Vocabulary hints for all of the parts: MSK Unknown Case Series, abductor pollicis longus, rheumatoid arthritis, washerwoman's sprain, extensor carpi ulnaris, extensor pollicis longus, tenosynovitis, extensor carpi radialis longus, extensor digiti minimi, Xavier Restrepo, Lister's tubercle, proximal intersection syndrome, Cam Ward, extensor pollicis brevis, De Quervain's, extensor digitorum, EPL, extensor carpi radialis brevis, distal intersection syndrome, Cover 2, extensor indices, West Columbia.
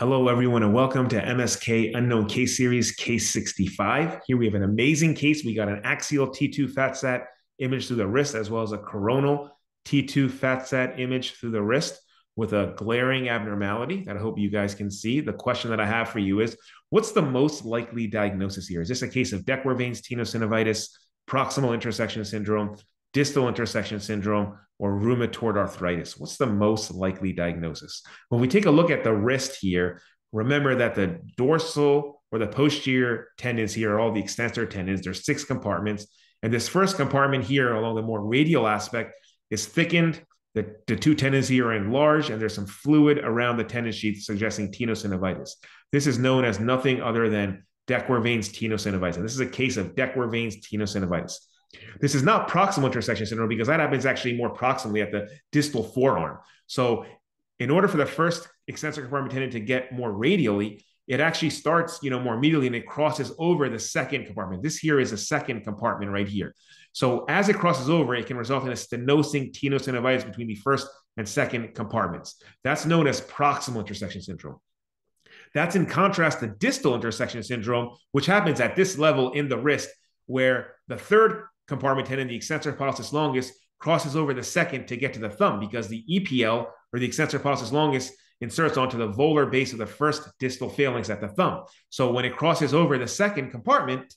Hello, everyone, and welcome to MSK Unknown Case Series, Case 65. Here we have an amazing case. We got an axial T2 fat set image through the wrist, as well as a coronal T2 fat set image through the wrist with a glaring abnormality that I hope you guys can see. The question that I have for you is, what's the most likely diagnosis here? Is this a case of De Quervain's tenosynovitis, proximal intersection syndrome, distal intersection syndrome, or rheumatoid arthritis? What's the most likely diagnosis? When we take a look at the wrist here, remember that the dorsal or the posterior tendons here are all the extensor tendons. There's six compartments. And this first compartment here along the more radial aspect is thickened. The two tendons here are enlarged, and there's some fluid around the tendon sheath suggesting tenosynovitis. This is known as nothing other than De Quervain's tenosynovitis. This is a case of De Quervain's tenosynovitis. This is not proximal intersection syndrome because that happens actually more proximally at the distal forearm. So in order for the first extensor compartment tendon to get more radially, it actually starts, more medially, and it crosses over the second compartment. This here is a second compartment right here. So as it crosses over, it can result in a stenosing tenosynovitis between the first and second compartments. That's known as proximal intersection syndrome. That's in contrast to distal intersection syndrome, which happens at this level in the wrist, where the third compartment tendon, the extensor pollicis longus, crosses over the second to get to the thumb, because the EPL, or the extensor pollicis longus, inserts onto the volar base of the first distal phalanx at the thumb. So when it crosses over the second compartment,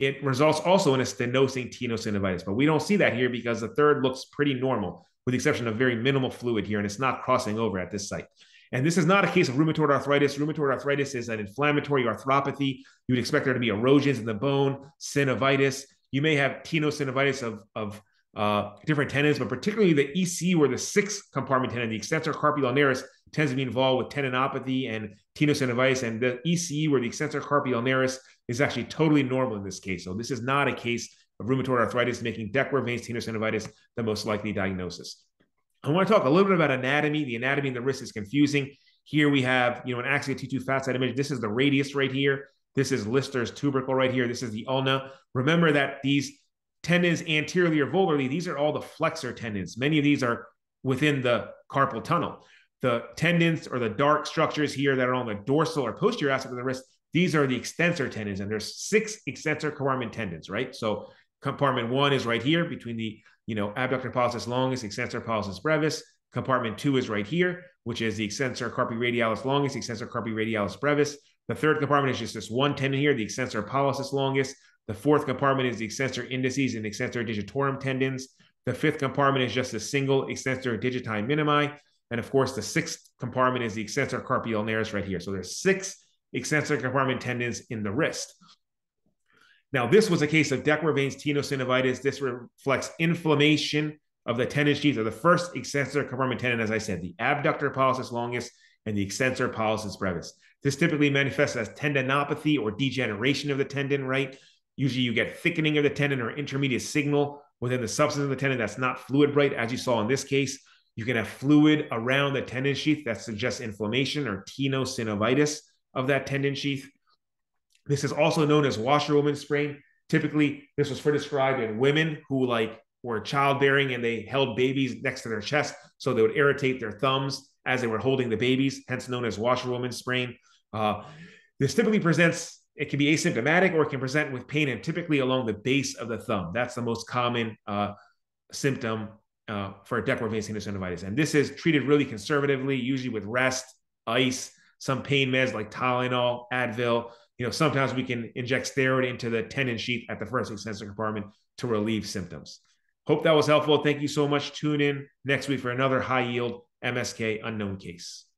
it results also in a stenosing tenosynovitis. But we don't see that here because the third looks pretty normal, with the exception of very minimal fluid here, and it's not crossing over at this site. And this is not a case of rheumatoid arthritis. Rheumatoid arthritis is an inflammatory arthropathy. You would expect there to be erosions in the bone, synovitis. You may have tenosynovitis of different tendons, but particularly the EC, or the sixth compartment tendon, the extensor carpi ulnaris, tends to be involved with tendinopathy and tenosynovitis. And the EC, where the extensor carpi ulnaris, is actually totally normal in this case. So this is not a case of rheumatoid arthritis, making De Quervain's tenosynovitis the most likely diagnosis. I want to talk a little bit about anatomy. The anatomy in the wrist is confusing. Here we have, an axial T2 fat set image. This is the radius right here. This is Lister's tubercle right here. This is the ulna. Remember that these tendons anteriorly or volarly, these are all the flexor tendons. Many of these are within the carpal tunnel. The tendons, or the dark structures here that are on the dorsal or posterior aspect of the wrist, these are the extensor tendons. And there's six extensor compartment tendons, right? So compartment one is right here between the abductor pollicis longus, extensor pollicis brevis. Compartment two is right here, which is the extensor carpi radialis longus, extensor carpi radialis brevis. The third compartment is just this one tendon here, the extensor pollicis longus. The fourth compartment is the extensor indices and extensor digitorum tendons. The fifth compartment is just a single extensor digiti minimi. And of course, the sixth compartment is the extensor carpi ulnaris right here. So there's six extensor compartment tendons in the wrist. Now, this was a case of De Quervain's tenosynovitis. This reflects inflammation of the tendon sheath of the first extensor compartment tendon, as I said, the abductor pollicis longus and the extensor pollicis brevis. This typically manifests as tendinopathy or degeneration of the tendon, right? Usually you get thickening of the tendon or intermediate signal within the substance of the tendon that's not fluid bright, as you saw in this case. You can have fluid around the tendon sheath that suggests inflammation or tenosynovitis of that tendon sheath. This is also known as washerwoman's sprain. Typically, this was described in women who were childbearing and they held babies next to their chest, so they would irritate their thumbs as they were holding the babies, hence known as washerwoman's sprain. This typically presents, it can be asymptomatic or it can present with pain, and typically along the base of the thumb. That's the most common symptom for De Quervain's tenosynovitis. And this is treated really conservatively, usually with rest, ice, some pain meds like Tylenol, Advil. Sometimes we can inject steroid into the tendon sheath at the first extensor compartment to relieve symptoms. Hope that was helpful. Thank you so much. Tune in next week for another high-yield MSK unknown case.